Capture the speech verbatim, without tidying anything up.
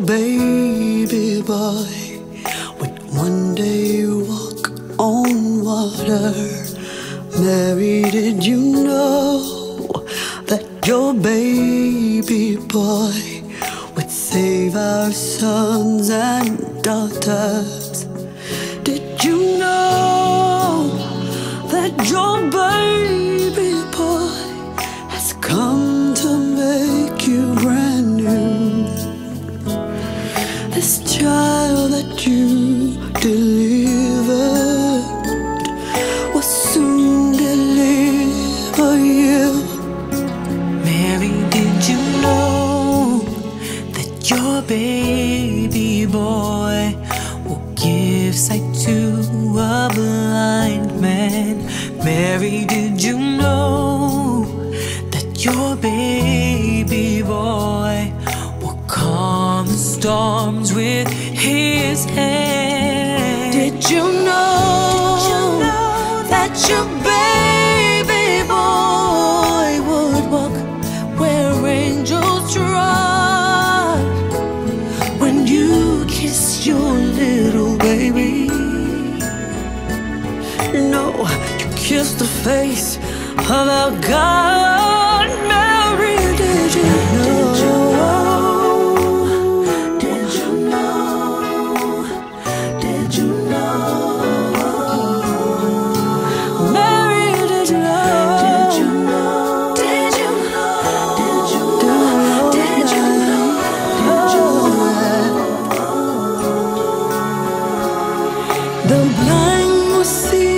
Oh, baby boy, when one day you walk on water, Mary, did you know that your baby boy would save our sons and daughters? Did you know that your baby boy has come to make you brand new? This child that you delivered will soon deliver you. Mary, did you know that your baby boy will give sight to a blind man? Mary, did you know that your baby boy will calm the storms with his hand? Did you know, did you know that your baby boy would walk where angels trod? When you kiss your little baby, no, you kissed the face of our God. Mary, did you know? Did you know? Did you know? Did you know? Mary, did you know? Did you know? Did you know? Did you know? The blind will see.